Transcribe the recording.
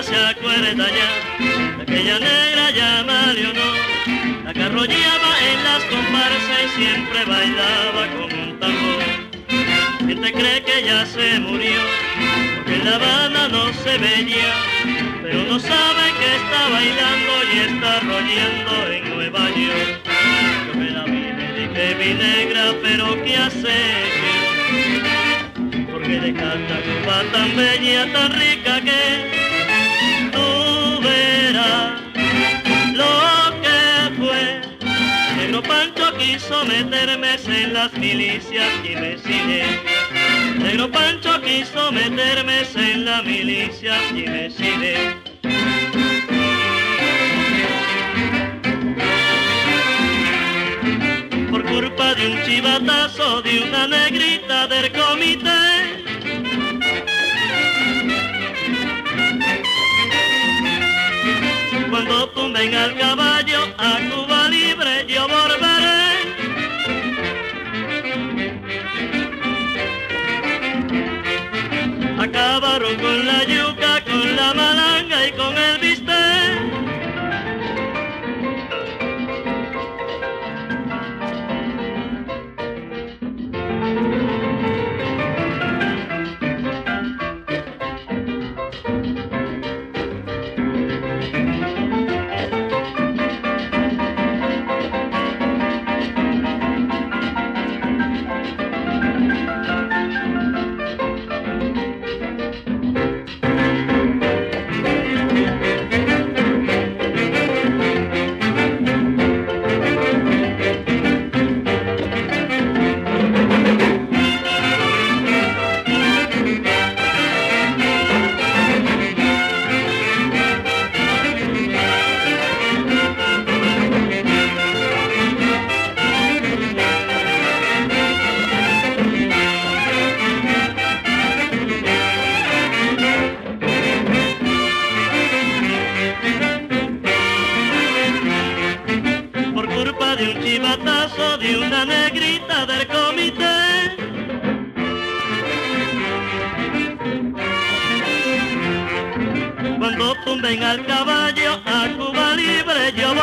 nada se acuerda ya de aquella negra llama Leonor, la que arrollaba en las comparsas y siempre bailaba como un tambor. Gente cree que ya se murió, porque en La Habana no se veía, pero no sabe que está bailando y está arrollando en Nueva York. Yo me la vi, le dije mi negra, pero ¿qué hace? De Catacuba tan bella, tan rica que tú verás lo que fue. Negro Pancho quiso meterme en las milicias y me sigue. Negro Pancho quiso meterme en las milicias y me sigue. Por culpa de un chivatazo de una negrita del comité, cuando tumben al caballo a Cuba libre yo volveré. Acabaron con la yuca, con la malanga y con el tumben al caballo a Cuba libre yo